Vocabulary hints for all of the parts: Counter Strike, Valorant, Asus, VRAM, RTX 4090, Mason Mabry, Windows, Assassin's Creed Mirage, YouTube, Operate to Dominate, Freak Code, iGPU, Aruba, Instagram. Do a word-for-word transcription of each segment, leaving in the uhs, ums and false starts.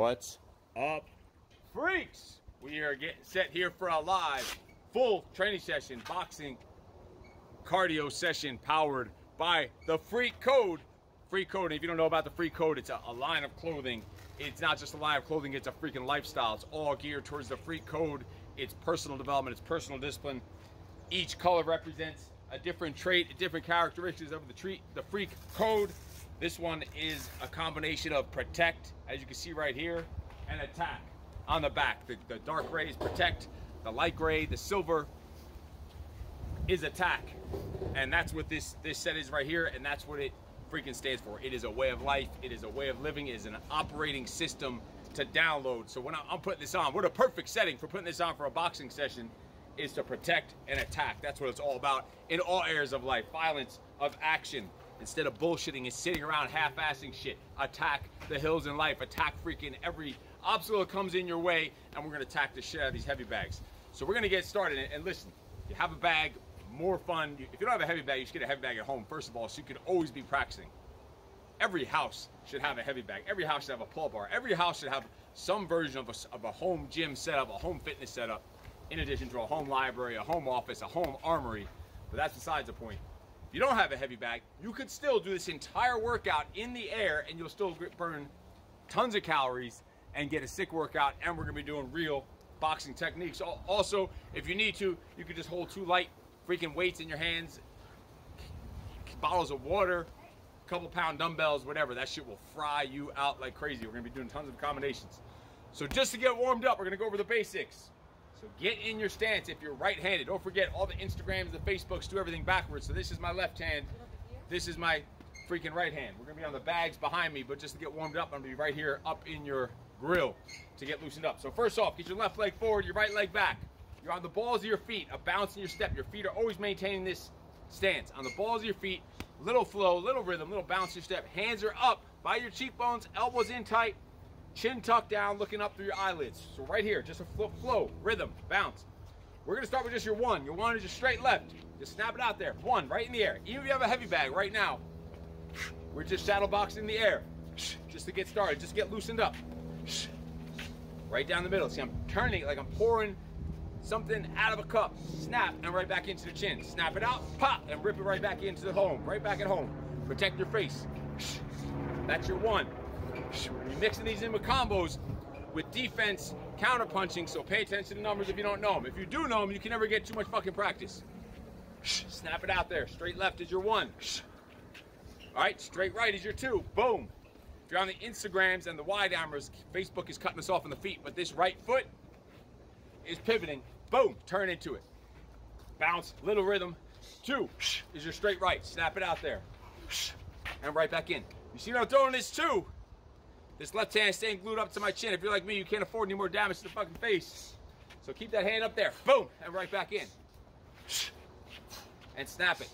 What's up, freaks? We are getting set here for a live full training session, boxing cardio session powered by the Freak Code. Freak Code, if you don't know about the Freak Code, it's a, a line of clothing. It's not just a line of clothing, it's a freaking lifestyle. It's all geared towards the Freak Code. It's personal development, it's personal discipline. Each color represents a different trait, different characteristics of the treat, the Freak Code. This one is a combination of protect, as you can see right here, and attack on the back. The, the dark gray is protect, the light gray, the silver is attack. And that's what this, this set is right here, and that's what it freaking stands for. It is a way of life, it is a way of living, it is an operating system to download. So when I'm putting this on, what a perfect setting for putting this on for a boxing session is to protect and attack. That's what it's all about in all areas of life, violence of action. Instead of bullshitting and sitting around half-assing shit, attack the hills in life, attack freaking every obstacle that comes in your way, and we're gonna attack the shit out of these heavy bags. So we're gonna get started, and listen, you have a bag, more fun. If you don't have a heavy bag, you should get a heavy bag at home, first of all, so you can always be practicing. Every house should have a heavy bag. Every house should have a pull bar. Every house should have some version of a, of a home gym setup, a home fitness setup, in addition to a home library, a home office, a home armory, but that's besides the point. If you don't have a heavy bag, you could still do this entire workout in the air and you'll still burn tons of calories and get a sick workout, and we're gonna be doing real boxing techniques. Also, if you need to, you could just hold two light freaking weights in your hands, bottles of water, a couple pound dumbbells, whatever. That shit will fry you out like crazy. We're gonna be doing tons of combinations. So just to get warmed up, we're gonna go over the basics. So get in your stance if you're right-handed. Don't forget, all the Instagrams, the Facebooks do everything backwards. So this is my left hand. This is my freaking right hand. We're going to be on the bags behind me, but just to get warmed up, I'm going to be right here up in your grill to get loosened up. So first off, get your left leg forward, your right leg back. You're on the balls of your feet, a bounce in your step. Your feet are always maintaining this stance. On the balls of your feet, little flow, little rhythm, little bounce in your step. Hands are up by your cheekbones, elbows in tight. Chin tucked down, looking up through your eyelids. So right here, just a flow, flow, rhythm, bounce. We're gonna start with just your one. Your one is just straight left. Just snap it out there. One, right in the air. Even if you have a heavy bag right now, we're just saddle boxing in the air. Just to get started, just get loosened up. Right down the middle. See, I'm turning it like I'm pouring something out of a cup. Snap, and right back into the chin. Snap it out, pop, and rip it right back into the home. Right back at home. Protect your face. That's your one. You're mixing these in with combos, with defense, counterpunching, so pay attention to numbers if you don't know them. If you do know them, you can never get too much fucking practice. Snap it out there. Straight left is your one. All right, straight right is your two. Boom. If you're on the Instagrams and the wide armors, Facebook is cutting us off on the feet, but this right foot is pivoting. Boom. Turn into it. Bounce. Little rhythm. Two is your straight right. Snap it out there. And right back in. You see what I'm throwing this two? This left hand staying glued up to my chin. If you're like me, you can't afford any more damage to the fucking face. So keep that hand up there. Boom, and right back in. And snap it.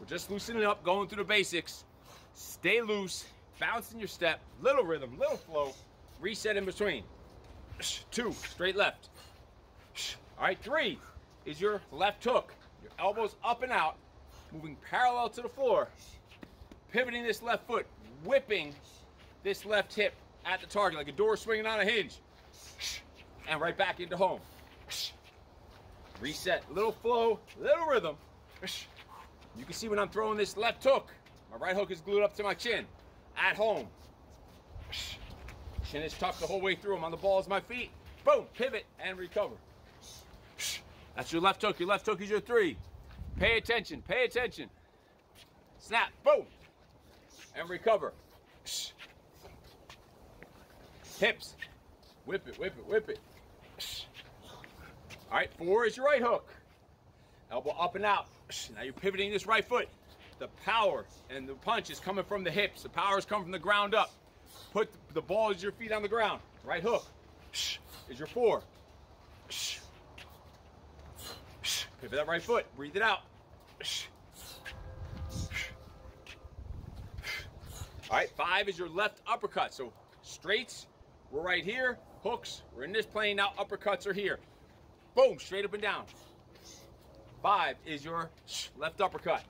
We're just loosening up, going through the basics. Stay loose, bounce in your step, little rhythm, little flow, reset in between. Two, straight left. All right, three is your left hook. Your elbows up and out, moving parallel to the floor. Pivoting this left foot, whipping this left hip at the target like a door swinging on a hinge. And right back into home. Reset, little flow, little rhythm. You can see when I'm throwing this left hook, my right hook is glued up to my chin. At home. Chin is tucked the whole way through. I'm on the balls of my feet. Boom, pivot and recover. That's your left hook. Your left hook is your three. Pay attention, pay attention. Snap, boom. And recover. Hips. Whip it, whip it, whip it. All right, four is your right hook. Elbow up and out. Now you're pivoting this right foot. The power and the punch is coming from the hips. The power is coming from the ground up. Put the balls of your feet on the ground. Right hook is your four. Pivot that right foot. Breathe it out. All right, five is your left uppercut. So straights, we're right here. Hooks, we're in this plane now. Uppercuts are here. Boom, straight up and down. Five is your left uppercut.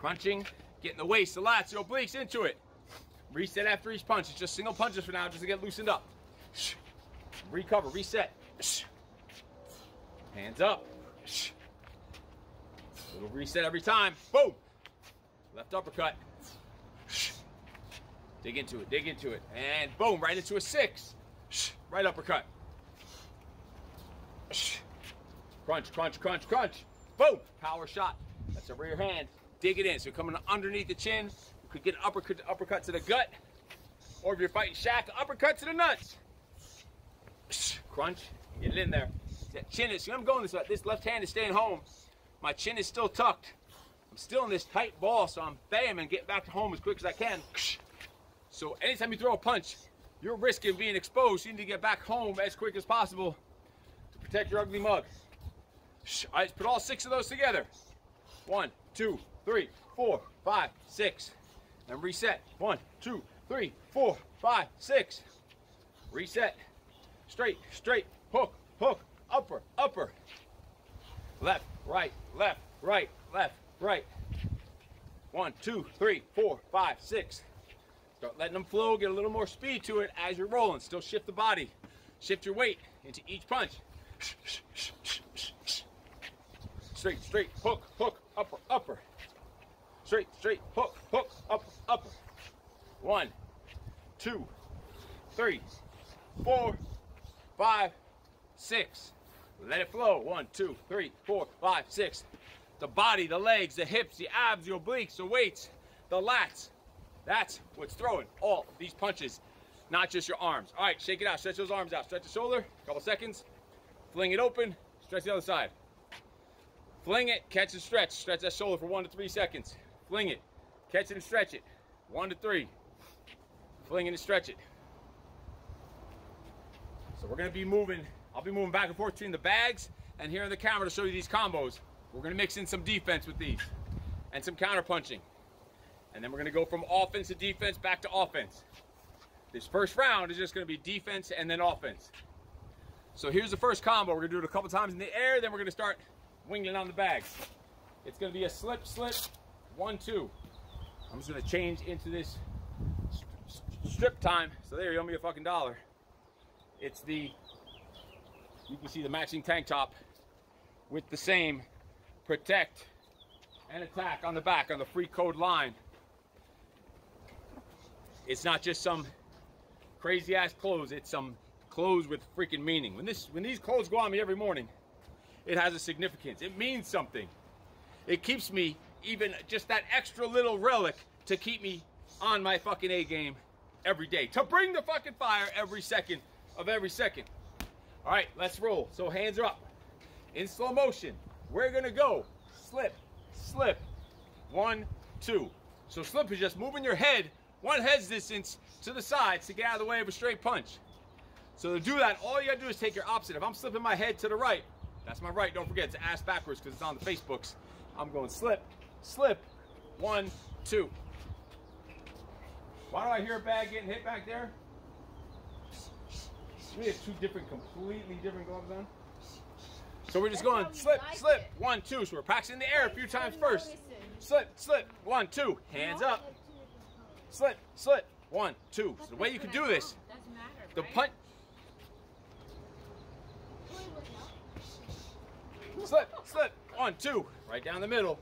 Crunching, getting the waist, the lats, the obliques into it. Reset after each punch. It's just single punches for now, just to get loosened up. Recover, reset. Hands up. Little reset every time. Boom. Left uppercut. Dig into it, dig into it. And boom, right into a six. Right uppercut. Crunch, crunch, crunch, crunch. Boom. Power shot. That's a rear hand. Dig it in. So coming underneath the chin. You could get an uppercut, uppercut to the gut. Or if you're fighting Shaq, uppercut to the nuts. Crunch. Get it in there. That chin is, I'm going this way. This left hand is staying home. My chin is still tucked. I'm still in this tight ball, so I'm bam, getting back to home as quick as I can. So anytime you throw a punch, you're risking being exposed. You need to get back home as quick as possible to protect your ugly mug. All right, let's put all six of those together. One, two, three, four, five, six. And reset. One, two, three, four, five, six. Reset. Straight, straight, hook, hook, upper, upper. Left, right, left, right, left, right. One, two, three, four, five, six. Start letting them flow. Get a little more speed to it as you're rolling. Still shift the body. Shift your weight into each punch. Straight, straight, hook, hook, upper, upper. Straight, straight, hook, hook, upper, upper. One, two, three, four, five, six. Let it flow. One, two, three, four, five, six. The body, the legs, the hips, the abs, the obliques, the weights, the lats. That's what's throwing all these punches, not just your arms. All right, shake it out. Stretch those arms out. Stretch the shoulder. Couple seconds. Fling it open. Stretch the other side. Fling it, catch and stretch. Stretch that shoulder for one to three seconds. Fling it, catch it and stretch it. One to three. Fling it and stretch it. So we're gonna be moving, I'll be moving back and forth between the bags and here on the camera to show you these combos. We're gonna mix in some defense with these and some counter punching. And then we're gonna go from offense to defense, back to offense. This first round is just gonna be defense and then offense. So here's the first combo. We're gonna do it a couple times in the air, then we're gonna start winging on the bags. It's gonna be a slip, slip, one, two. I'm just gonna change into this strip time. So there, you owe me a fucking dollar. It's the, you can see the matching tank top with the same protect and attack on the back on the Freak Code line. It's not just some crazy ass clothes, it's some clothes with freaking meaning. When this, when these clothes go on me every morning, it has a significance. It means something. It keeps me even just that extra little relic to keep me on my fucking A game every day. To bring the fucking fire every second of every second. All right, let's roll. So hands are up. In slow motion, we're gonna go slip, slip, one, two. So slip is just moving your head one head's distance to the sides to get out of the way of a straight punch. So to do that, all you gotta do is take your opposite. If I'm slipping my head to the right, that's my right, don't forget, it's ass backwards because it's on the Facebooks. I'm going slip, slip, one, two. Why do I hear a bag getting hit back there? We have two different, completely different gloves on. So we're just going slip, slip, one, two. So we're practicing the air a few times first. Slip, slip, one, two, hands up. Slip, slip, one, two. So the way you can do this, the punch. Slip, slip, one, two. Right down the middle.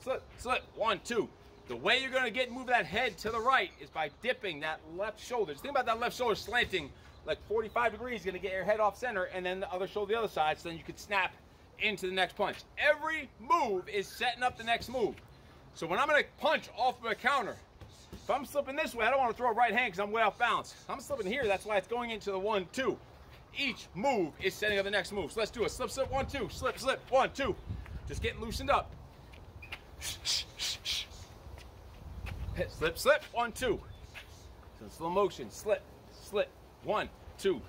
Slip, slip, one, two. The way you're going to get move that head to the right is by dipping that left shoulder. Just think about that left shoulder slanting like forty-five degrees, going to get your head off center, and then the other shoulder the other side, so then you can snap into the next punch. Every move is setting up the next move. So when I'm going to punch off of a counter, if I'm slipping this way, I don't want to throw a right hand because I'm way off balance. I'm slipping here, that's why it's going into the one, two. Each move is setting up the next move. So let's do a slip, slip, one, two, slip, slip, one, two. Just getting loosened up. Slip, slip, one, two. So slow motion, slip, slip, one, two.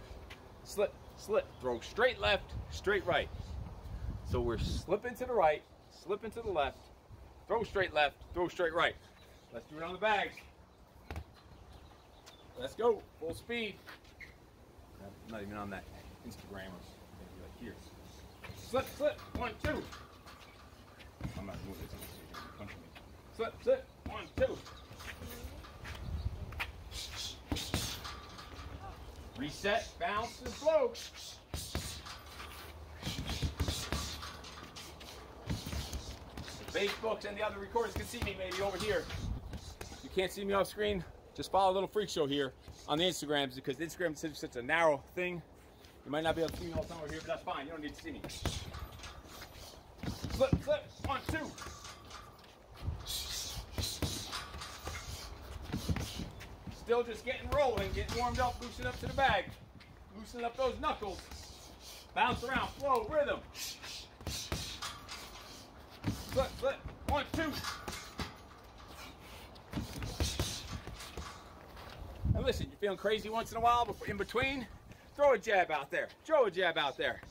Slip, slip, throw straight left, straight right. So we're slipping to the right, slipping to the left, throw straight left, throw straight right. Let's do it on the bags. Let's go, full speed. Not even on that Instagram or maybe like here. Slip, slip, one, two. I'm not doing this. I'm just punching me. Slip, slip, one, two. Reset, bounce, and float. The bass books and the other recorders can see me maybe over here. If you can't see me off screen, just follow a little freak show here on the Instagrams, because Instagram is such a narrow thing. You might not be able to see me all the time over here, but that's fine. You don't need to see me. Flip, flip, one, two. Still just getting rolling, getting warmed up, loosening up to the bag. Loosening up those knuckles. Bounce around, flow, rhythm. Flip, flip, one, two. And listen, you're feeling crazy once in a while, but in between, throw a jab out there, throw a jab out there,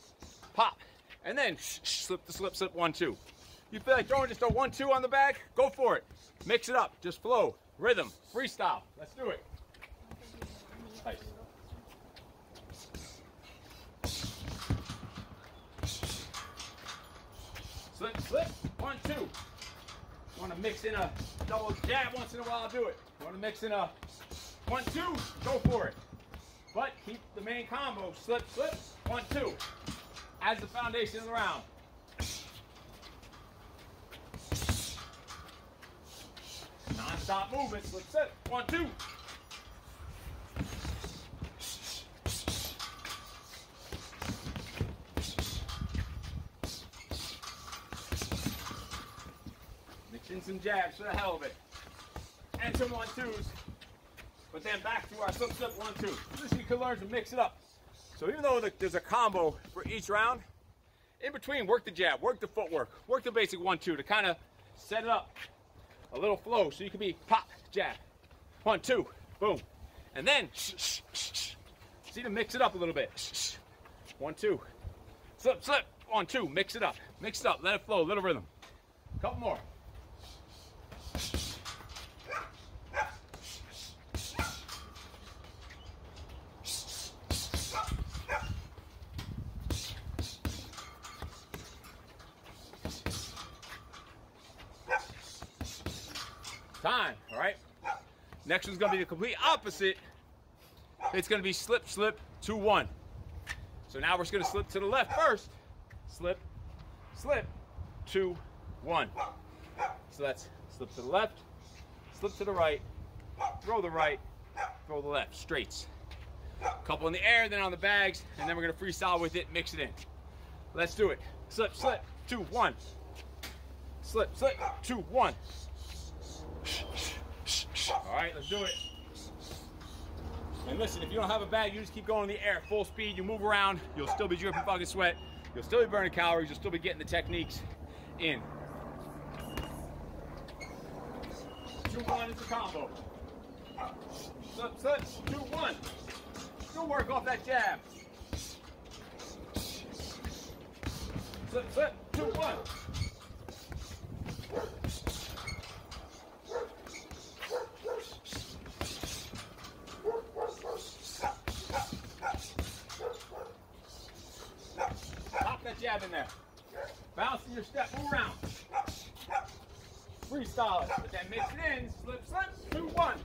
pop, and then sh sh slip the slip, slip, one, two. You feel like throwing just a one, two on the bag? Go for it. Mix it up, just flow, rhythm, freestyle. Let's do it. Nice. Slip, slip, one, two. Want to mix in a double jab once in a while, do it. Want to mix in a one, two, go for it. But keep the main combo, slip, slip, one, two, as the foundation of the round. Non-stop movement, slip, slip, one, two. Mix in some jabs for the hell of it. And some one, twos. But then back to our slip, slip, one, two. This you can learn to mix it up. So even though there's a combo for each round, in between, work the jab, work the footwork, work the basic one, two to kind of set it up. A little flow, so you can be pop, jab, one, two, boom. And then, see, to mix it up a little bit. One, two, slip, slip, one, two, mix it up. Mix it up, let it flow, little rhythm. Couple more. Time, all right? Next one's gonna be the complete opposite. It's gonna be slip, slip, two, one. So now we're just gonna slip to the left first. Slip, slip, two, one. So that's slip to the left, slip to the right, throw the right, throw the left, straights. Couple in the air, then on the bags, and then we're gonna freestyle with it, mix it in. Let's do it. Slip, slip, two, one. Slip, slip, two, one. All right, let's do it. And listen, if you don't have a bag, you just keep going in the air, full speed. You move around, you'll still be dripping fucking sweat. You'll still be burning calories. You'll still be getting the techniques in. Two, one is the combo. Slip, slip, two, one. Still work off that jab. Slip, slip, two, one. Jab in there. Bounce in your step, move around. Freestyle it. But then mix it in, slip, slip, two, one.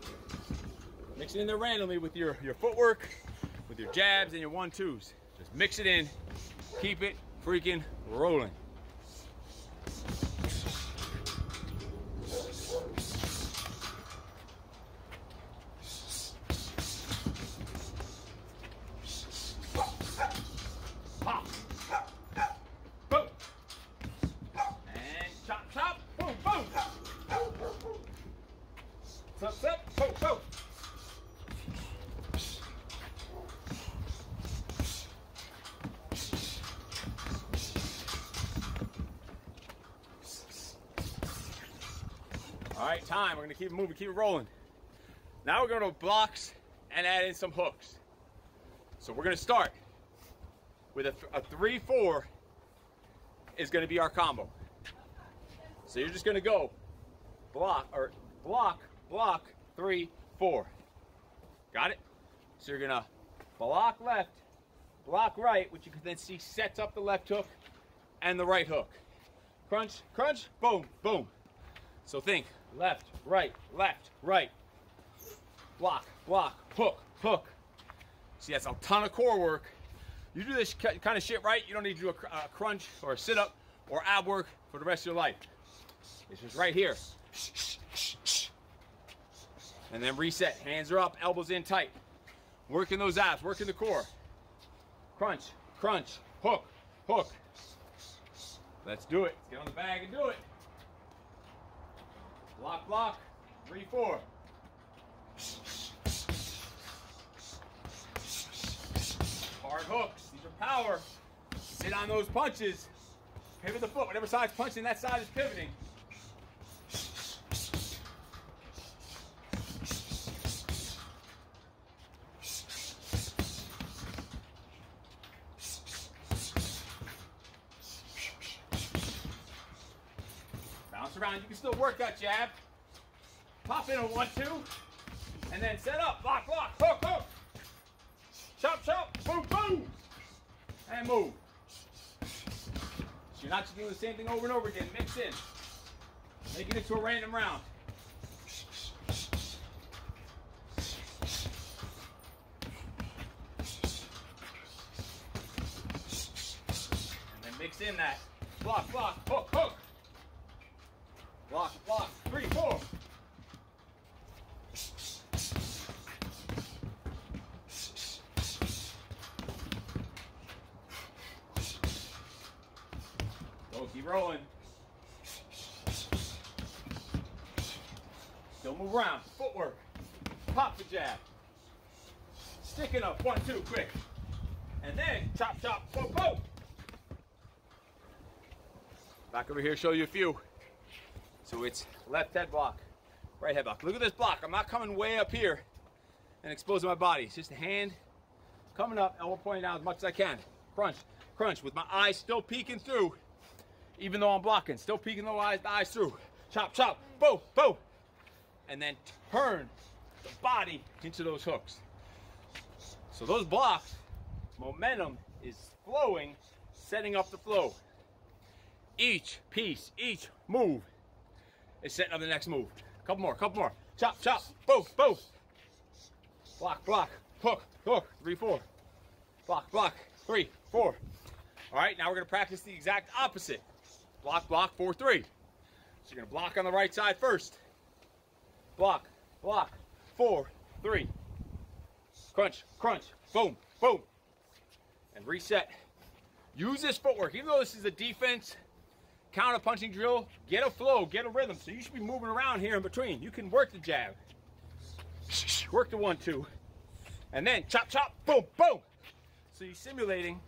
Mix it in there randomly with your, your footwork, with your jabs and your one, twos. Just mix it in, keep it freaking rolling. Slip, slip, go, go. All right, time. We're going to keep it moving, keep it rolling. Now we're going to blocks and add in some hooks. So we're going to start with a, a three, four is going to be our combo. So you're just going to go block or block, block, three, four. Got it? So you're gonna block left, block right, which you can then see sets up the left hook and the right hook. Crunch, crunch, boom, boom. So think left, right, left, right. Block, block, hook, hook. She has a ton of core work. You do this kind of shit right, you don't need to do a, a crunch or a sit-up or ab work for the rest of your life. It's just right here. And then reset. Hands are up, elbows in tight. Working those abs, working the core. Crunch, crunch, hook, hook. Let's do it. Let's get on the bag and do it. Block, block, three, four. Hard hooks, these are power. Sit on those punches. Pivot the foot, whatever side's punching, that side is pivoting. Around. You can still work that jab. Pop in a one, two, and then set up. Block, block, hook, hook. Chop, chop, boom, boom. And move. So you're not just doing the same thing over and over again. Mix in. Make it into a random round. And then mix in that. Block, block, hook, hook. Block, block, three, four. Go, keep rolling. Still move around. Footwork. Pop the jab. Stick it up. One, two, quick. And then chop, chop, boom, boom. Back over here, show you a few. So it's left head block, right head block. Look at this block. I'm not coming way up here and exposing my body. It's just a hand coming up, elbow pointing out as much as I can. Crunch, crunch, with my eyes still peeking through, even though I'm blocking. Still peeking the eyes, the eyes through. Chop, chop, boom, boom. And then turn the body into those hooks. So those blocks, momentum is flowing, setting up the flow. Each piece, each move is setting up the next move. A couple more, couple more. Chop, chop, boom, boom. Block, block, hook, hook, three, four. Block, block, three, four. All right, now we're gonna practice the exact opposite. Block, block, four, three. So you're gonna block on the right side first. Block, block, four, three. Crunch, crunch, boom, boom. And reset. Use this footwork, even though this is a defense counter punching drill, get a flow, get a rhythm. So you should be moving around here in between. You can work the jab, work the one, two, and then chop, chop, boom, boom. So you're simulating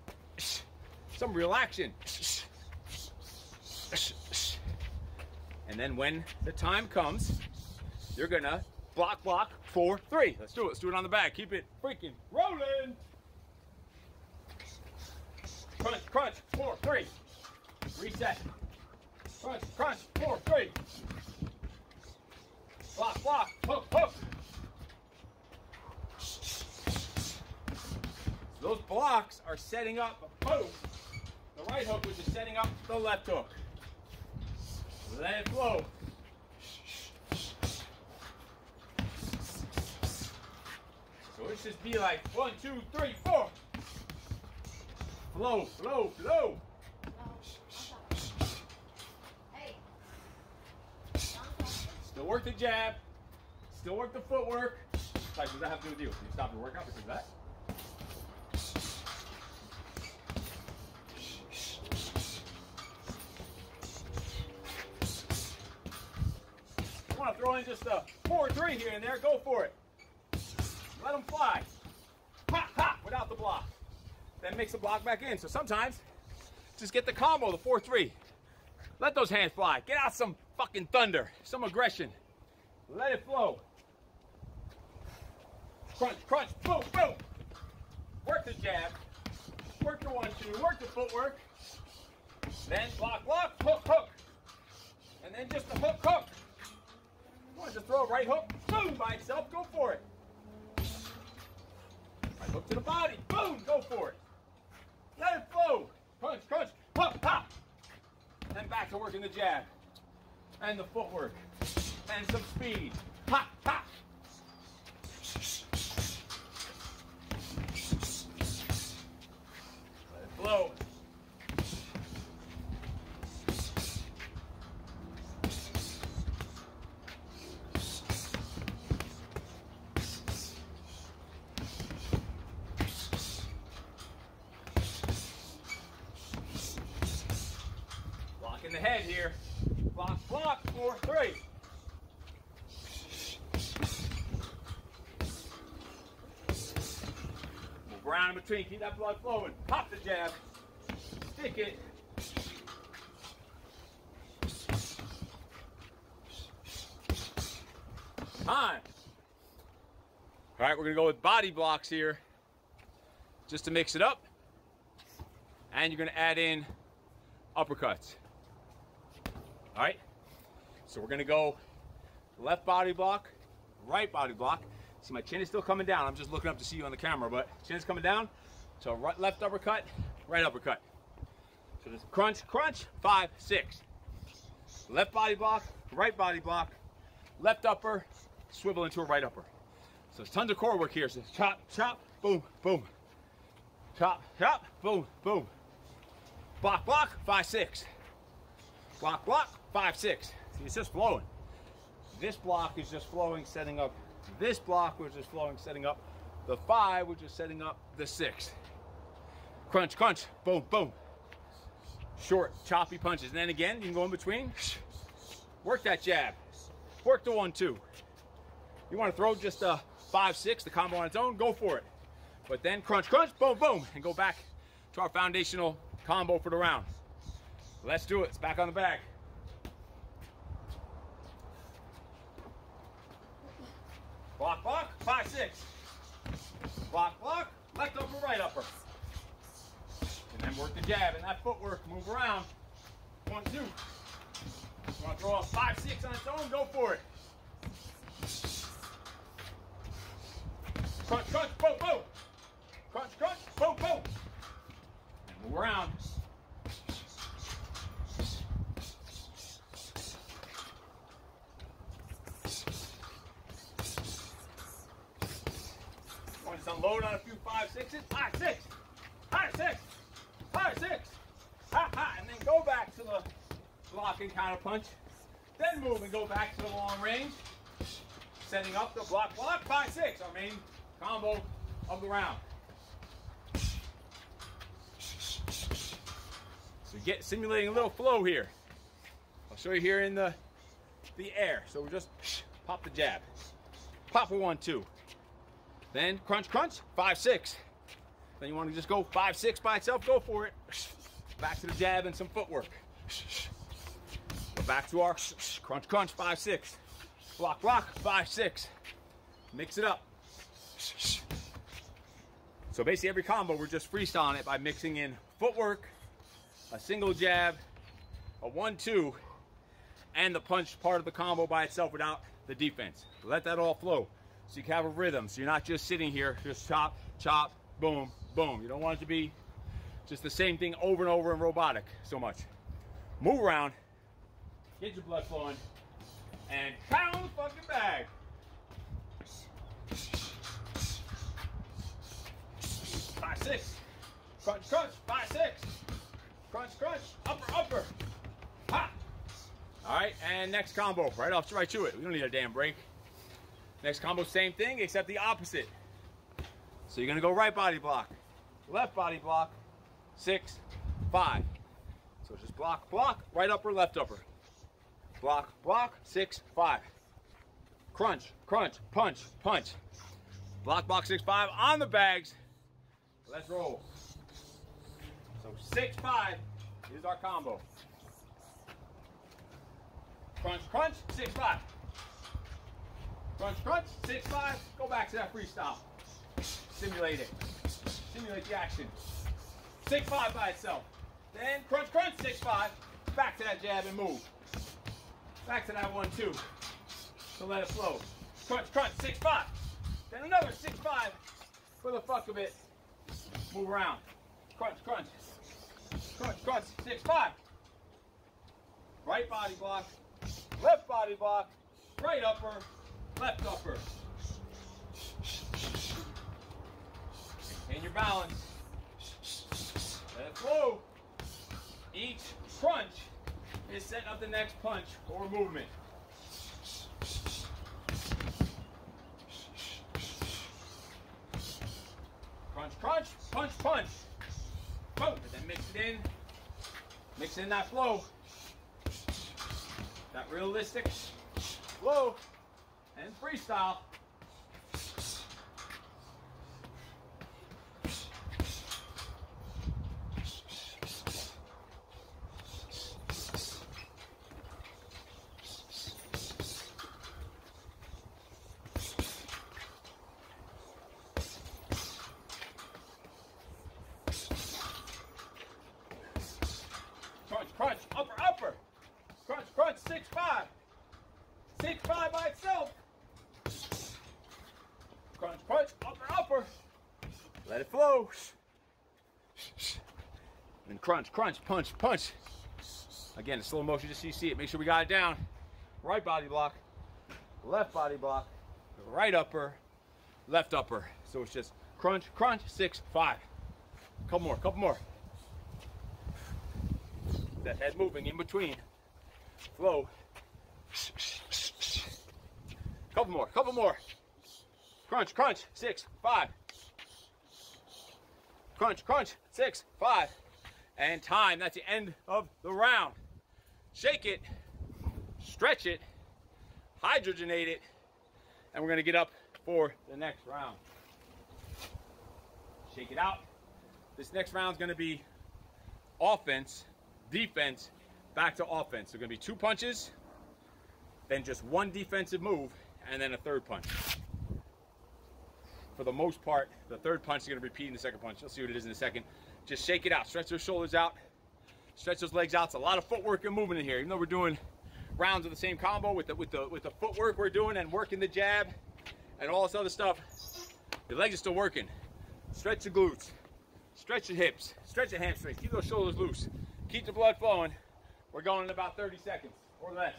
some real action. And then when the time comes, you're gonna block, block, four, three. Let's do it, let's do it on the back. Keep it freaking rolling. Crunch, crunch, four, three. Reset. Crunch, crunch, four, three. Block, block, hook, hook. So those blocks are setting up a hook. The right hook, which is setting up the left hook. Let it flow. So it should be like one, two, three, four. Flow, flow, flow. Still work the jab, still work the footwork. Like, what does that have to do with you? You stop your workout because of that. You want to throw in just a four three here and there, go for it. Let them fly. Pop, pop, without the block. That makes the block back in. So sometimes, just get the combo, the four three. Let those hands fly. Get out some fucking thunder, some aggression. Let it flow. Crunch, crunch, boom, boom. Work the jab. Work the one, two, work the footwork. Then block, block, hook, hook. And then just a hook, hook. You want to just throw a right hook, boom, by itself, go for it. Right hook to the body, boom, go for it. Let it flow. Crunch, crunch, pop, pop. And back to working the jab. And the footwork, and some speed. Pop, pop. ahead here. Block, block, four, three. Move around in between, keep that blood flowing. Pop the jab, stick it. Time. All right, we're gonna go with body blocks here just to mix it up. And you're gonna add in uppercuts. All right, so we're gonna go left body block, right body block. See, my chin is still coming down. I'm just looking up to see you on the camera, but chin's coming down. So right, left uppercut, right uppercut. So just crunch, crunch, five, six. Left body block, right body block, left upper, swivel into a right upper. So there's tons of core work here. So chop, chop, boom, boom. Chop, chop, boom, boom. Block, block, five, six. Block, block, five, six. See, it's just flowing. This block is just flowing, setting up this block, which is flowing, setting up the five, which is setting up the six. Crunch, crunch, boom, boom. Short, choppy punches. And then again, you can go in between. Work that jab. Work the one, two. You want to throw just a five, six, the combo on its own, go for it. But then crunch, crunch, boom, boom, and go back to our foundational combo for the round. Let's do it. It's back on the bag. Block, block, five, six. Block, block, left upper, right upper. And then work the jab. And that footwork, move around. One, two. You want to throw a five, six on its own, go for it. Crunch, crunch, boom, boom. Crunch, crunch, boom, boom. And move around. Want to unload on a few five, sixes. High six, high six, high six. Ha ha, and then go back to the block and counter punch. Then move and go back to the long range. Setting up the block, block, five, six. Our main combo of the round. So get simulating a little flow here. I'll show you here in the the air. So we just pop the jab, pop a one, two, then crunch, crunch, five, six. Then you want to just go five, six by itself. Go for it. Back to the jab and some footwork. Go back to our crunch, crunch, five, six. Block, block, five, six. Mix it up. So basically every combo, we're just freestyling it by mixing in footwork, a single jab, a one, two, and the punch part of the combo by itself without the defense. Let that all flow so you can have a rhythm. So you're not just sitting here, just chop, chop, boom, boom. You don't want it to be just the same thing over and over and robotic so much. Move around, get your blood flowing, and pound the fucking bag. Five, six. Crunch, crunch. Five, six. Crunch, crunch. Upper, upper. Ha! All right, and next combo. Right off, right to it. We don't need a damn break. Next combo, same thing, except the opposite. So you're going to go right body block, left body block, six, five. So just block, block, right upper, left upper. Block, block, six, five. Crunch, crunch, punch, punch. Block, block, six, five on the bags. Let's roll. So six, five is our combo. Crunch, crunch, six, five. Crunch, crunch, six, five. Go back to that freestyle. Simulate it. Simulate the action. Six, five by itself. Then crunch, crunch, six, five. Back to that jab and move. Back to that one, two. So let it flow. Crunch, crunch, six, five. Then another six, five for the fuck of it. Move around. Crunch, crunch. Crunch, crunch, six, five. Right body block, left body block, right upper, left upper. Maintain your balance. Let it flow. Each crunch is setting up the next punch or movement. Crunch, crunch, punch, punch. Boom, and then mix it in. Mix in that flow. That realistic. Whoa. And freestyle. Crunch, crunch, upper, upper. Crunch, crunch, six, five. Six, five by itself. Crunch, crunch, upper, upper. Let it flow. And crunch, crunch, punch, punch. Again, in slow motion, just so you see it. Make sure we got it down. Right body block, left body block, right upper, left upper. So it's just crunch, crunch, six, five. Couple more, couple more. That head moving in between. Flow. Couple more, couple more. Crunch, crunch, six, five. Crunch, crunch, six, five. And time, that's the end of the round. Shake it, stretch it, hydrogenate it, and we're gonna get up for the next round. Shake it out. This next round's gonna be offense, defense, back to offense. So gonna be two punches, then just one defensive move, and then a third punch. For the most part, the third punch is gonna repeat in the second punch. You'll see what it is in a second. Just shake it out, stretch those shoulders out, stretch those legs out. It's a lot of footwork and movement in here. Even though we're doing rounds of the same combo with the, with the, with the footwork we're doing and working the jab and all this other stuff, your legs are still working. Stretch your glutes, stretch your hips, stretch your hamstrings, keep those shoulders loose. Keep the blood flowing. We're going in about thirty seconds or less.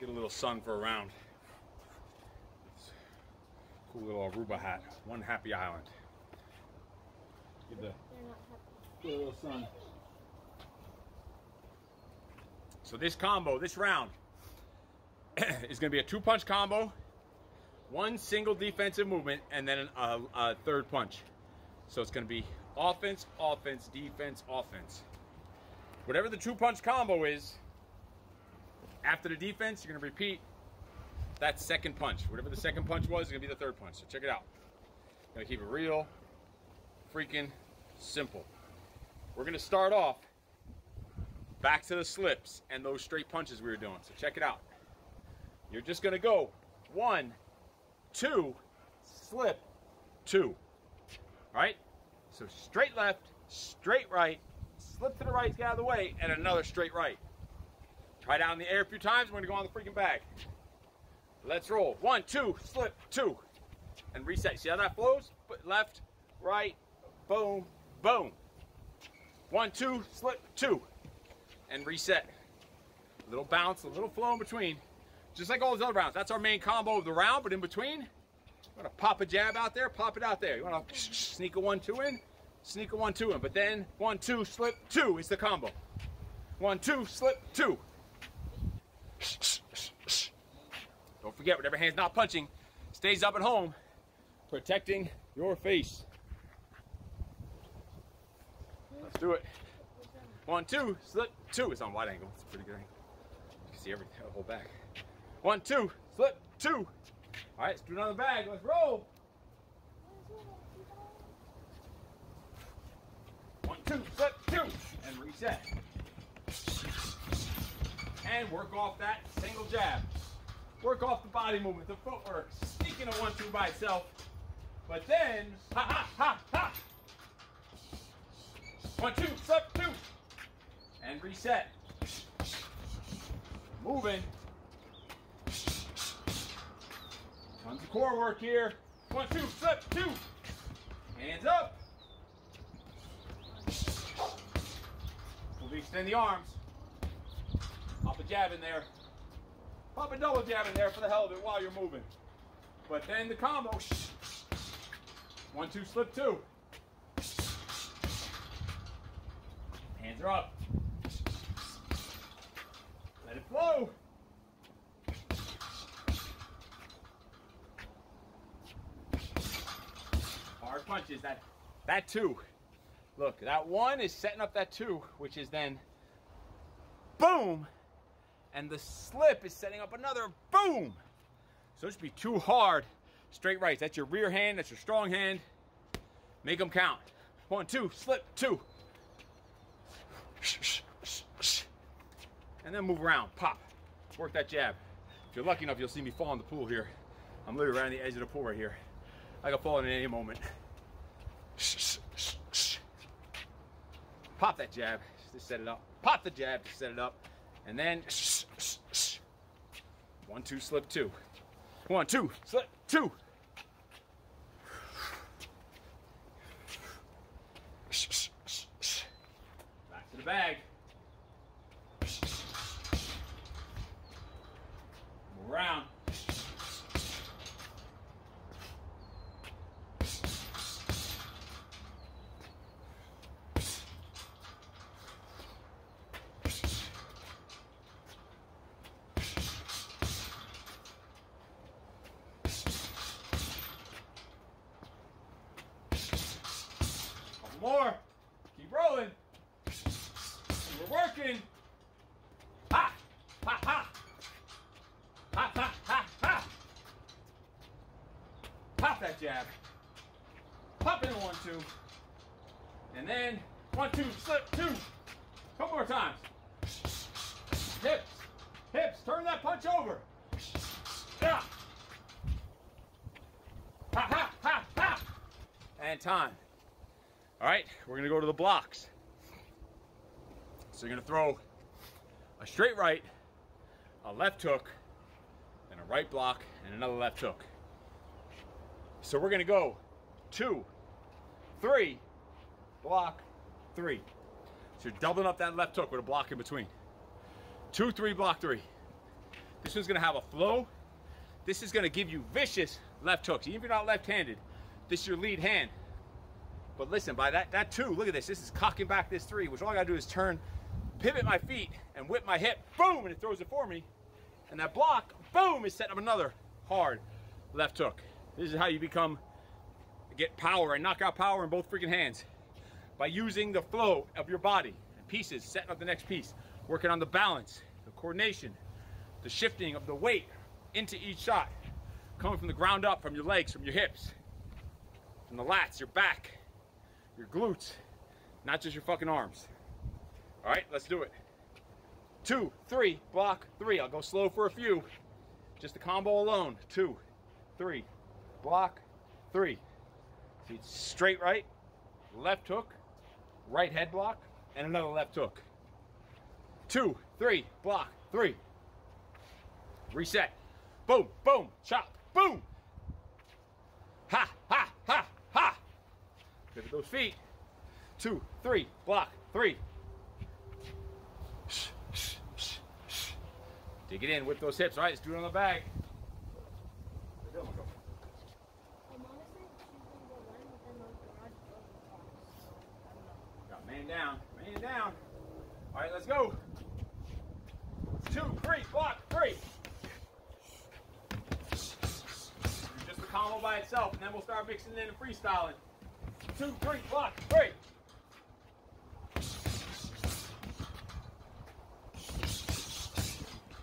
Get a little sun for a round. Cool little Aruba hat. One happy island. Give the get a little sun. So this combo, this round, is going to be a two-punch combo, one single defensive movement, and then an, a, a third punch. So it's going to be offense, offense, defense, offense. Whatever the two-punch combo is, after the defense, you're going to repeat that second punch. Whatever the second punch was, it's going to be the third punch. So check it out. I'm going to keep it real, freaking simple. We're going to start off back to the slips and those straight punches we were doing. So check it out. You're just going to go one, two, slip, two. All right? So straight left, straight right, slip to the right, get out of the way, and another straight right. Right out in the air a few times, we're gonna go on the freaking bag. Let's roll. One, two, slip, two. And reset. See how that flows? Left, right, boom, boom. One, two, slip, two. And reset. A little bounce, a little flow in between. Just like all those other rounds. That's our main combo of the round, but in between, you wanna pop a jab out there, pop it out there. You wanna sneak a one, two in, sneak a one, two in. But then one, two, slip, two is the combo. One, two, slip, two. Don't forget, whatever hand's not punching stays up at home, protecting your face. Let's do it. One, two, slip, two. It's on wide angle. It's a pretty good angle. You can see everything, the whole back. One, two, slip, two. All right, let's do another bag. Let's roll. One, two, slip, two. And reset. And work off that single jab. Work off the body movement, the footwork, sneaking a one two by itself. But then, ha, ha, ha, ha. One, two, slip, two. And reset. Moving. Tons of core work here. One, two, slip, two. Hands up. We'll extend the arms. Pop a jab in there. Pop a double jab in there for the hell of it while you're moving. But then the combo. One, two, slip two. Hands are up. Let it flow. Hard punches, that, that two. Look, that one is setting up that two, which is then boom. And the slip is setting up another boom. So it should be two hard straight rights. That's your rear hand, that's your strong hand. Make them count. One, two, slip, two. And then move around, pop. Work that jab. If you're lucky enough, you'll see me fall in the pool here. I'm literally right on the edge of the pool right here. I can fall in at any moment. Pop that jab, just set it up. Pop the jab, just set it up. And then, one, two, slip, two. One, two, slip, two. Back to the bag. Move around. More. Keep rolling. We're working. Ha! Ha! Ha! Ha! Ha! Ha! Ha! Pop that jab. Pop in one, two. And then one, two, slip, two. Couple more times. Hips. Hips. Turn that punch over. Ha! Ha! Ha! Ha! And time. All right, we're gonna go to the blocks. So you're gonna throw a straight right, a left hook, and a right block, and another left hook. So we're gonna go two, three, block, three. So you're doubling up that left hook with a block in between. Two, three, block, three. This one's gonna have a flow. This is gonna give you vicious left hooks. Even if you're not left-handed, this is your lead hand. But listen, by that, that two, look at this. This is cocking back this three, which all I gotta do is turn, pivot my feet, and whip my hip, boom, and it throws it for me. And that block, boom, is setting up another hard left hook. This is how you become, get power and knock out power in both freaking hands. By using the flow of your body, and pieces, setting up the next piece, working on the balance, the coordination, the shifting of the weight into each shot, coming from the ground up, from your legs, from your hips, from the lats, your back, your glutes, not just your fucking arms. All right, let's do it. Two, three, block, three. I'll go slow for a few. Just the combo alone. Two, three, block, three. See, it's straight right, left hook, right head block, and another left hook. Two, three, block, three. Reset. Boom, boom, chop, boom. Ha, ha, ha, ha. Pivot those feet. Two, three, block, three. Dig it in, whip those hips. All right, let's do it on the bag. Got man down, man down. All right, let's go. Two, three, block, three. Just the combo by itself, and then we'll start mixing it in and freestyling. Two, three, block, three.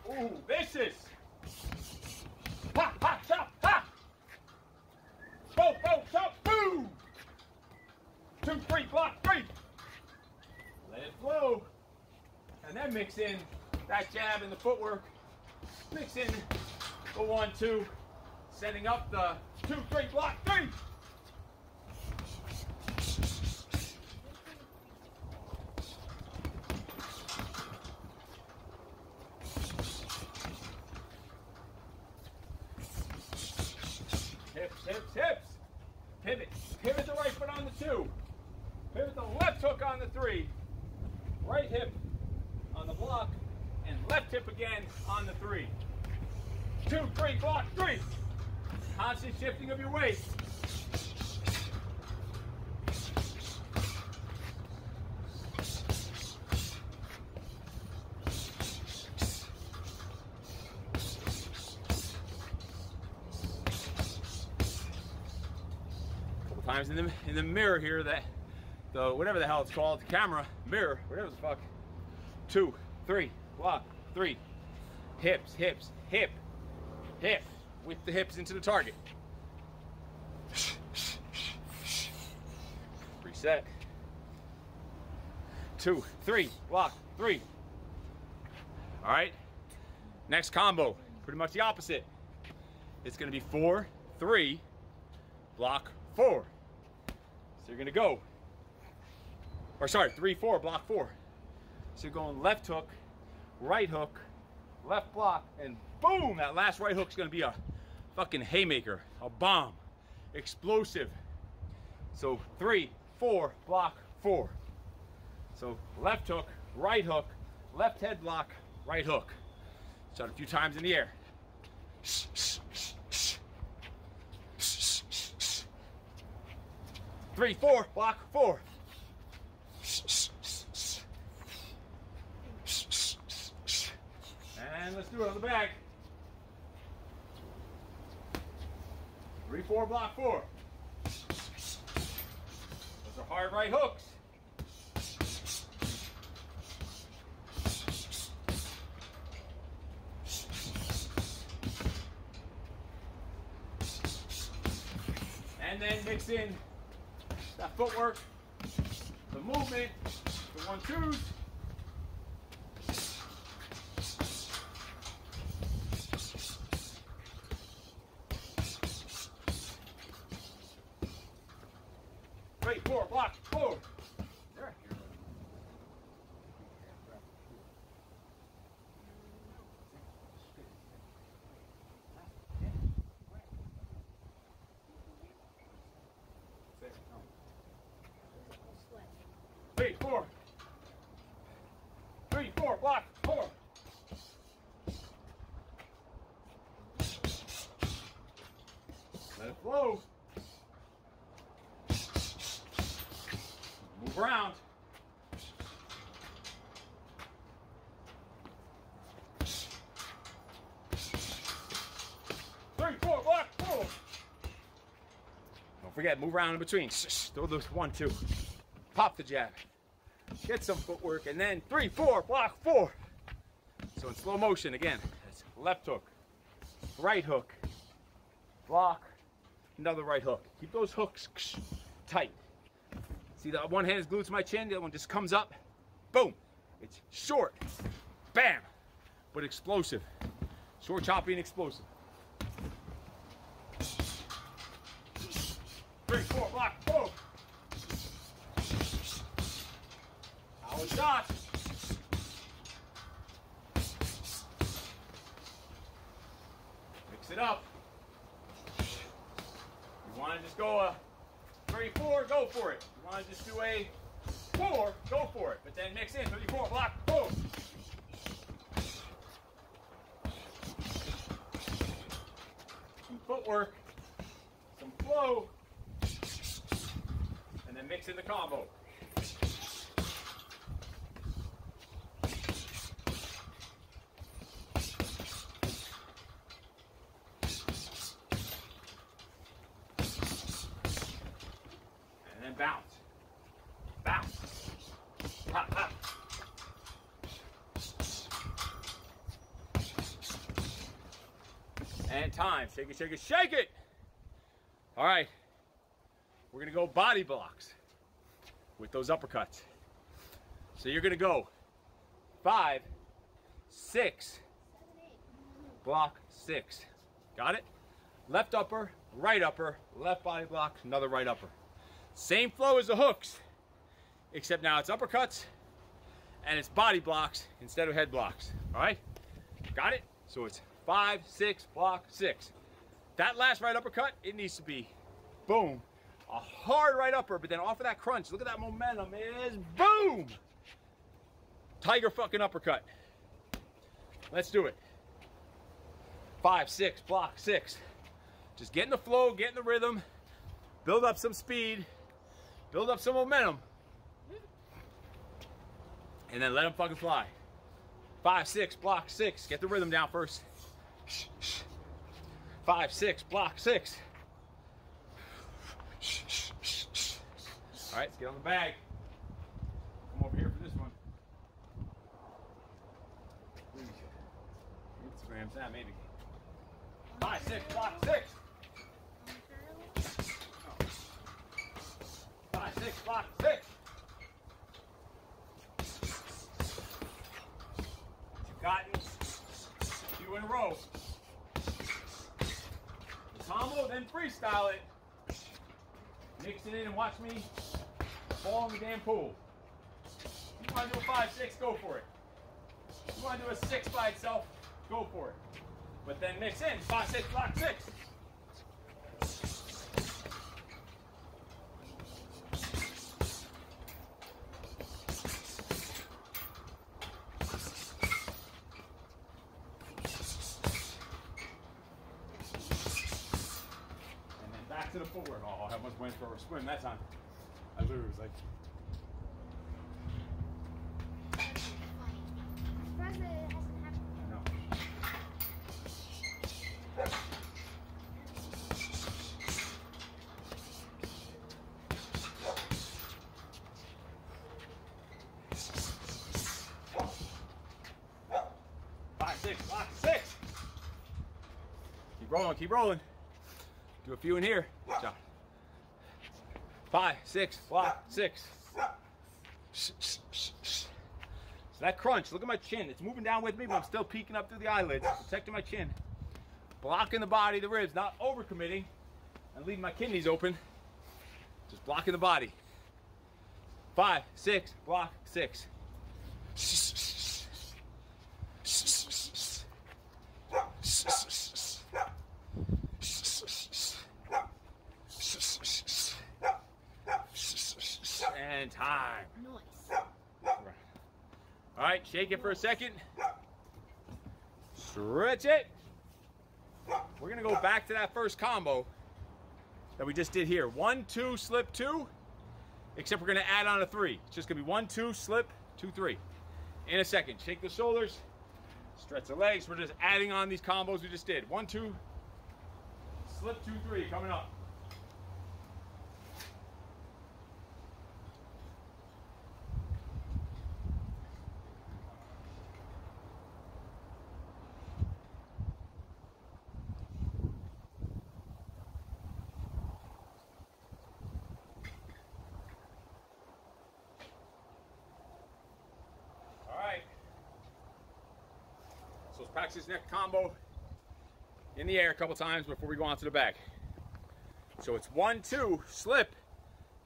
Ooh, vicious. Ha, ha, chop, ha. Bo, bo, chop, boom. Two, three, block, three. Let it flow. And then mix in that jab and the footwork. Mix in the one, two. Setting up the two, three, block, three. Hips, hips, hips. Pivot. Pivot the right foot on the two. Pivot the left hook on the three. Right hip on the block. And left hip again on the three. two, three, block, three. Constant shifting of your weight. Times in the, in the mirror here, that the whatever the hell it's called, the camera, mirror, whatever the fuck. Two, three, block, three. Hips, hips, hip, hip. With the hips into the target. Reset. Two, three, block, three. All right, next combo, pretty much the opposite. It's gonna be four, three, block, four. So you're gonna go, or sorry, three, four, block four. So you're going left hook, right hook, left block, and boom, that last right hook's gonna be a fucking haymaker, a bomb, explosive. So three, four, block four. So left hook, right hook, left head block, right hook. Shot a few times in the air. Three, four, block four. And let's do it on the back. Three, four, block four. Those are hard right hooks. And then mix in that footwork, the movement, the one twos. Three, four, block, four. Three, four. Three, four, block, four. Let it flow. Move around. Three, four, block, four. Don't forget, move around in between. Shh, throw those one, two. Pop the jab, get some footwork, and then three, four, block four. So in slow motion again, that's left hook, right hook, block, another right hook. Keep those hooks tight. See, that one hand is glued to my chin, the other one just comes up, boom. It's short, bam, but explosive. Short, choppy, and explosive. Three, four, block four. Power shot. Mix it up. You want to just go a three, four, go for it. You want to just do a four, go for it. But then mix in three, four, block, four. Some footwork, some flow, and then mix in the combo. Bounce, bounce, pop, pop. And time, shake it, shake it, shake it. All right, we're gonna go body blocks with those uppercuts. So you're gonna go five, six, block six. Got it? Left upper, right upper, left body block, another right upper. Same flow as the hooks, except now it's uppercuts and it's body blocks instead of head blocks. All right, got it? So it's five, six, block, six. That last right uppercut, it needs to be, boom, a hard right upper, but then off of that crunch, look at that momentum, it is boom! Tiger fucking uppercut. Let's do it. five, six, block, six. Just get in the flow, get in the rhythm, build up some speed, build up some momentum, and then let them fucking fly. Five, six, block, six. Get the rhythm down first. Five, six, block, six. All right, let's get on the bag. Come over here for this one. Grams that, maybe. Five, six, block, six. Five, six, block, six. You've gotten two in a row. The combo, then freestyle it. Mix it in and watch me fall in the damn pool. If you want to do a five, six, go for it. If you want to do a six by itself, go for it. But then mix in five, six, block, six. And then back to the footwork. Oh, how much went for a swim that time? I literally was like. Rolling, keep rolling. Do a few in here. John. Five, six, block, six. So that crunch, look at my chin. It's moving down with me, but I'm still peeking up through the eyelids, protecting my chin. Blocking the body, the ribs, not overcommitting, and leaving my kidneys open. Just blocking the body. Five, six, block, six. Time. Nice. All right, shake it for a second. Stretch it. We're gonna go back to that first combo that we just did here. One, two, slip, two. Except we're gonna add on a three. It's just gonna be one, two, slip, two, three. In a second, shake the shoulders, stretch the legs. We're just adding on these combos we just did. One, two, slip, two, three, coming up. Practice this next combo in the air a couple times before we go on to the back. So it's one, two, slip,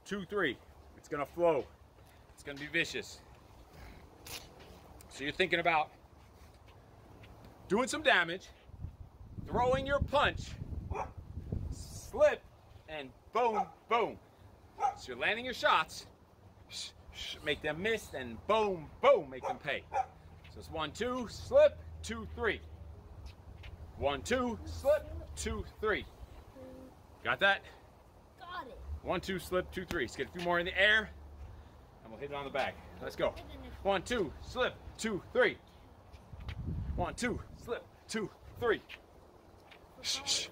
two, three. It's gonna flow. It's gonna be vicious. So you're thinking about doing some damage, throwing your punch, slip, and boom, boom. So you're landing your shots, make them miss, and boom, boom, make them pay. So it's one, two, slip, two, three. One, two, slip, two, three. Got that? Got it. One, two, slip, two, three. Let's get a few more in the air, and we'll hit it on the back. Let's go. One, two, slip, two, three. One, two, slip, two, three. So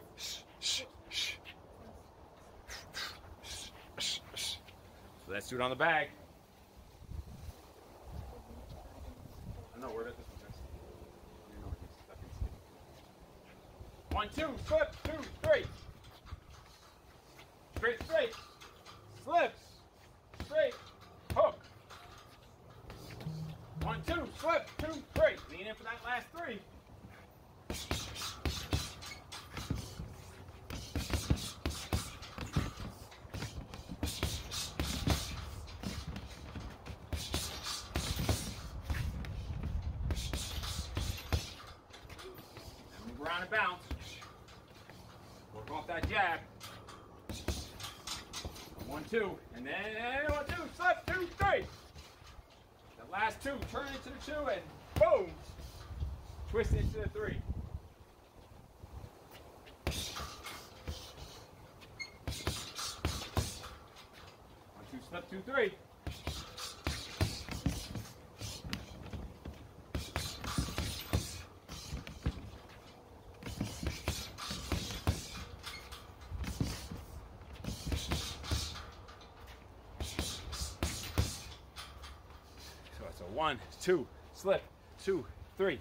let's do it on the bag. I know we're at the one, two, slip, two, three. Straight, straight. Slip, straight, hook. One, two, slip, two, three. Lean in for that last three. And move around and bounce. Work off that jab. One, two, and then one, two, slip, two, three. The last two, turn into the two, and boom. Twist into the three. two, three. So that's a one, two, slip, two, three.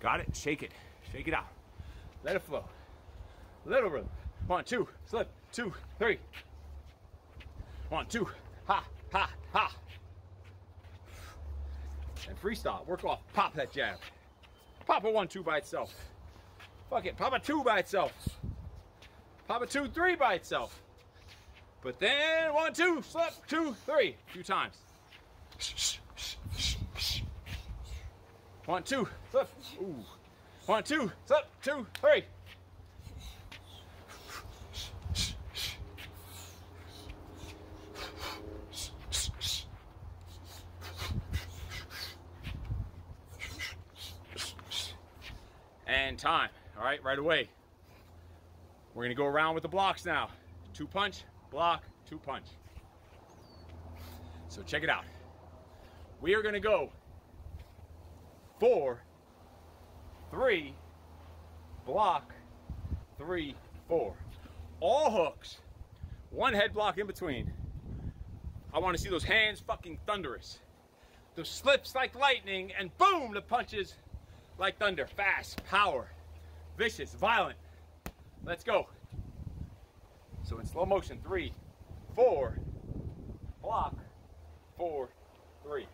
Got it, shake it, shake it out. Let it flow, little rhythm. One, two, slip, two, three. One, two, ha, ha, ha. And freestyle, work off, pop that jab. Pop a one, two by itself. Fuck it, pop a two by itself. Pop a two, three by itself. But then one, two, slip, two, three, a few times. One, two, slip, ooh. One, two, slip, two, three. And time, all right, right away. We're gonna go around with the blocks now. Two punch, block, two punch. So check it out. We are gonna go four, three, block, three, four. All hooks, one head block in between. I wanna see those hands fucking thunderous. Those slips like lightning and boom, the punches like thunder, fast, power, vicious, violent. Let's go. So in slow motion, three, four, block, four, three.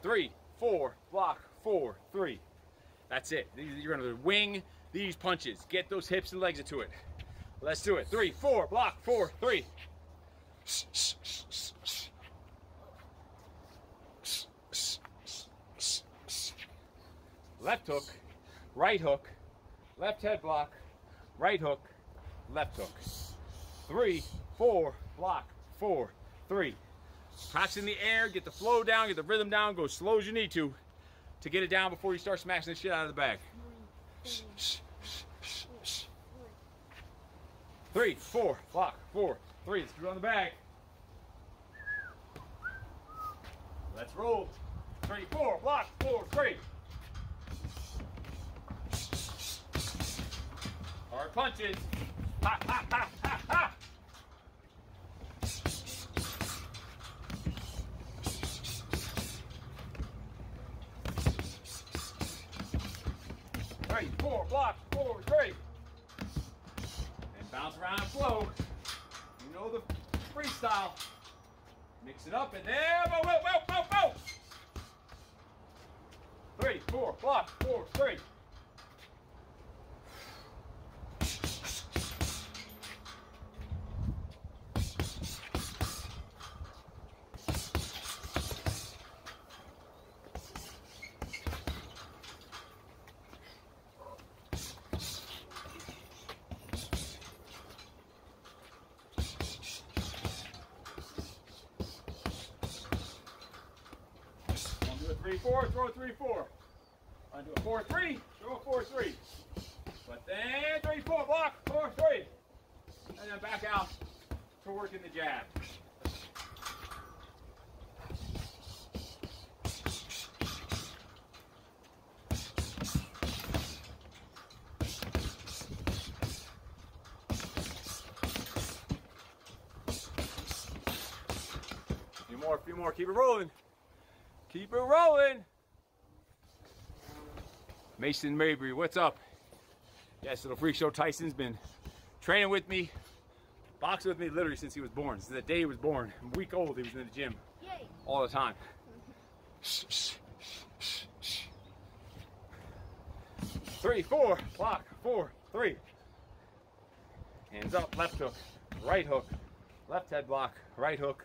Three, four, block, four, three. That's it. You're gonna wing these punches. Get those hips and legs into it. Let's do it. Three, four, block, four, three. Left hook, right hook, left head block, right hook, left hook. Three, four, block, four, three. Hops in the air, get the flow down, get the rhythm down, go as slow as you need to to get it down before you start smashing the shit out of the bag. Three, four, block, four, three. Let's do it on the bag. Let's roll. Three, four, block, four, three. Hard punches. Ha, ha, ha, ha, ha. Three, four, block, four, three. And bounce around and flow. You know the freestyle. Mix it up and there. Whoa, whoa, whoa, whoa, whoa. Three, four, block, four, three. Four, throw a three, four. Onto a four, three, throw a four, three. But then three, four, block, four, three. And then back out to working the jab. A few more, a few more, keep it rolling. Keep it rolling. Mason Mabry, what's up? Yes, little Freak Show Tyson's been training with me, boxing with me literally since he was born. Since the day he was born, a week old, he was in the gym Yay. all the time. Three, four, block, four, three. Hands up, left hook, right hook, left head block, right hook,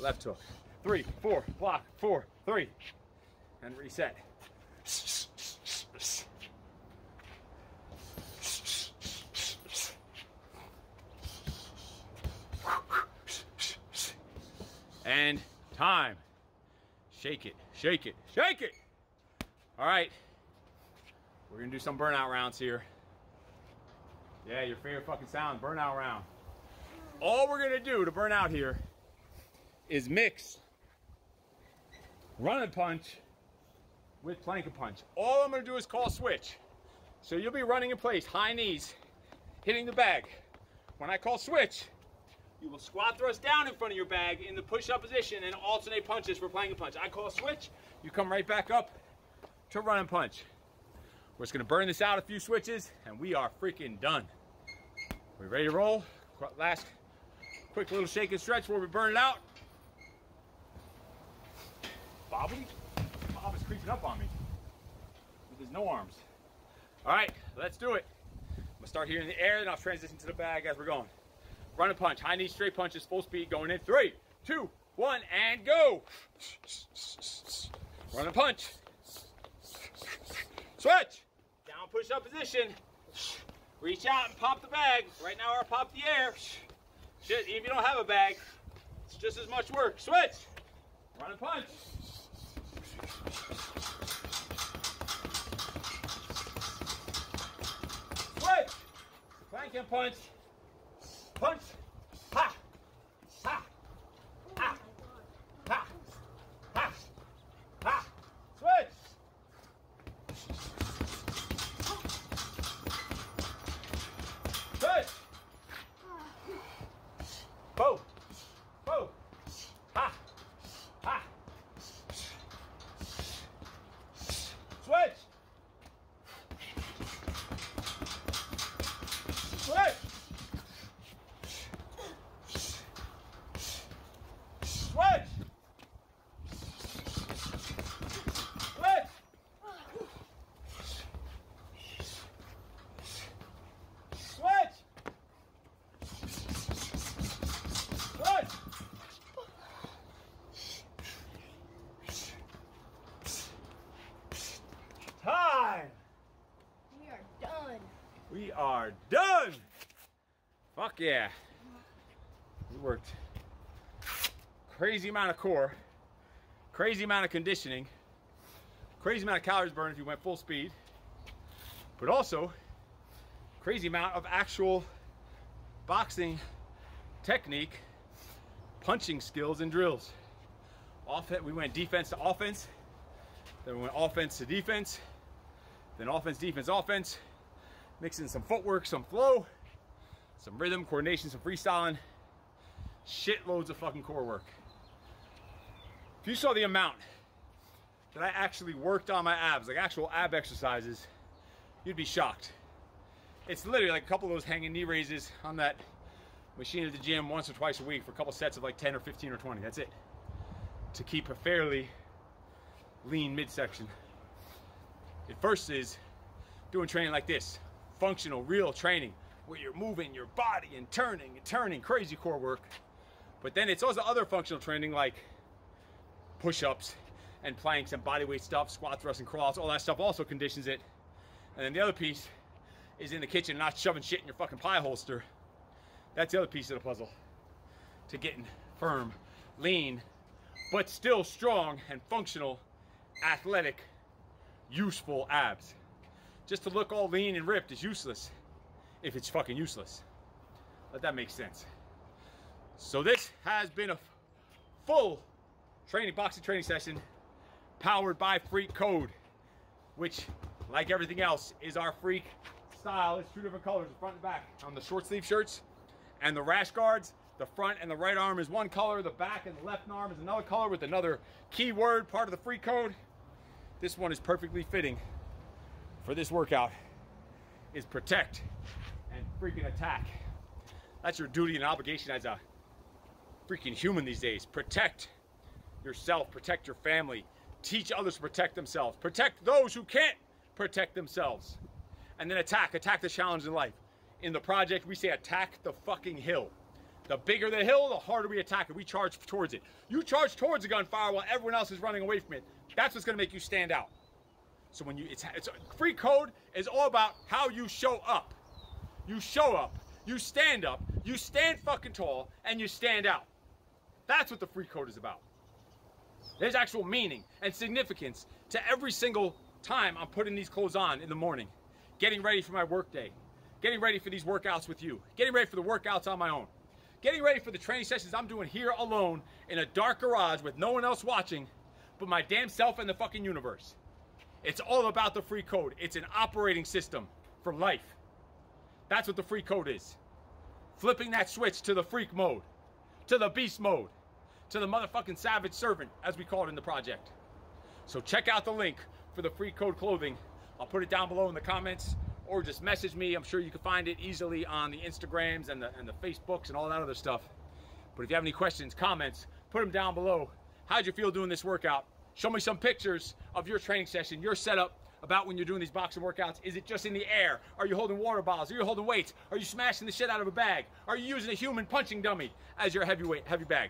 left hook. Three, four, block, four, three, and reset. And time. Shake it, shake it, shake it. All right, we're gonna do some burnout rounds here. Yeah, your favorite fucking sound, burnout round. All we're gonna do to burn out here is mix run and punch with plank and punch. All I'm going to do is call switch. So you'll be running in place, high knees, hitting the bag. When I call switch, you will squat thrust down in front of your bag in the push-up position and alternate punches for plank and punch. I call switch, you come right back up to run and punch. We're just gonna burn this out a few switches and we are freaking done. We ready to roll? Last quick little shake and stretch before we burn it out. Bob, Bob is creeping up on me with his no arms. All right, let's do it. I'm gonna start here in the air and I'll transition to the bag as we're going. Run and punch, high knee straight punches, full speed, going in three, two, one, and go. Run and punch. Switch. Down push-up position. Reach out and pop the bag. Right now I pop the air. Shit, even if you don't have a bag, it's just as much work. Switch. Run and punch. Switch. Plank and punch. Punch, ha, ha, ha, ha, ha, ha, switch. Switch. Bo, bo, ha, ha, switch. Switch. Switch! Switch! Switch! Switch! Time! We are done. We are done! Fuck yeah. It worked. Crazy amount of core, crazy amount of conditioning, crazy amount of calories burned if you went full speed, but also crazy amount of actual boxing technique, punching skills and drills. Off we went defense to offense, then we went offense to defense, then offense, defense, offense, mixing some footwork, some flow, some rhythm, coordination, some freestyling, shitloads of fucking core work. If you saw the amount that I actually worked on my abs, like actual ab exercises, you'd be shocked. It's literally like a couple of those hanging knee raises on that machine at the gym once or twice a week for a couple sets of like ten or fifteen or twenty. That's it. To keep a fairly lean midsection. It first is doing training like this. Functional, real training where you're moving your body and turning and turning. Crazy core work. But then it's also other functional training like push-ups and planks and bodyweight stuff, squat thrusts and crawls, all that stuff also conditions it. And then the other piece is in the kitchen, not shoving shit in your fucking pie holster. That's the other piece of the puzzle to getting firm, lean, but still strong and functional, athletic, useful abs. Just to look all lean and ripped is useless if it's fucking useless. But that makes sense. So this has been a full training, boxing training session powered by Freak Code, which, like everything else, is our freak style. It's two different colors, the front and back, on the short sleeve shirts and the rash guards. The front and the right arm is one color, the back and the left arm is another color with another keyword, part of the Freak Code. This one is perfectly fitting for this workout, is protect and freaking attack. That's your duty and obligation as a freaking human these days. Protect yourself, protect your family, teach others to protect themselves, protect those who can't protect themselves, and then attack, attack the challenge in life. In the project, we say attack the fucking hill. The bigger the hill, the harder we attack it. We charge towards it. You charge towards the gunfire while everyone else is running away from it. That's what's gonna make you stand out. So when you, it's, it's Freak Code is all about how you show up. You show up, you stand up, you stand fucking tall, and you stand out. That's what the Freak Code is about. There's actual meaning and significance to every single time I'm putting these clothes on in the morning, getting ready for my work day, getting ready for these workouts with you, getting ready for the workouts on my own, getting ready for the training sessions I'm doing here alone in a dark garage with no one else watching but my damn self and the fucking universe. It's all about the Freak Code. It's an operating system from life. That's what the Freak Code is. Flipping that switch to the freak mode, to the beast mode, to the motherfucking savage servant, as we call it in the project. So check out the link for the Freak Code clothing. I'll put it down below in the comments, or just message me. I'm sure you can find it easily on the Instagrams and the, and the Facebooks and all that other stuff. But if you have any questions, comments, put them down below. How'd you feel doing this workout? Show me some pictures of your training session, your setup, about when you're doing these boxing workouts. Is it just in the air? Are you holding water bottles? Are you holding weights? Are you smashing the shit out of a bag? Are you using a human punching dummy as your heavyweight, heavy bag?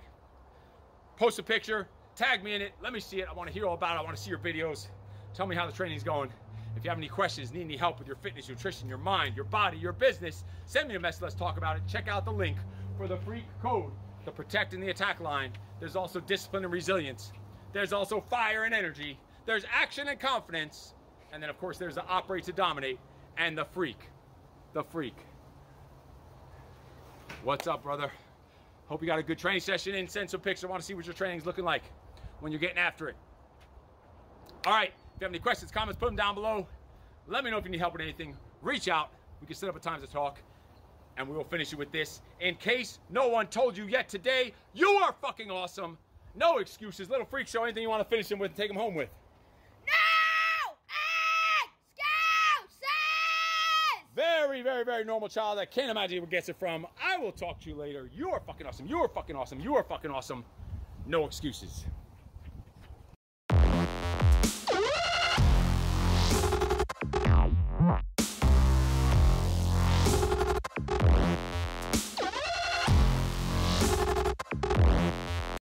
Post a picture, tag me in it. Let me see it. I want to hear all about it. I want to see your videos. Tell me how the training's going. If you have any questions, need any help with your fitness, nutrition, your mind, your body, your business, send me a message. Let's talk about it. Check out the link for the Freak Code, the protect and the attack line. There's also discipline and resilience. There's also fire and energy. There's action and confidence. And then, of course, there's the Operate to Dominate and the Freak. The Freak. What's up, brother? Hope you got a good training session in. Send some pictures. I want to see what your training's looking like when you're getting after it. All right. If you have any questions, comments, put them down below. Let me know if you need help with anything. Reach out. We can set up a time to talk. And we will finish it with this. In case no one told you yet today, you are fucking awesome. No excuses. Little Freak Show, anything you want to finish him with and take him home with? Very, very, very normal child. I can't imagine where he gets it from. I will talk to you later. You are fucking awesome. You are fucking awesome. You are fucking awesome. No excuses.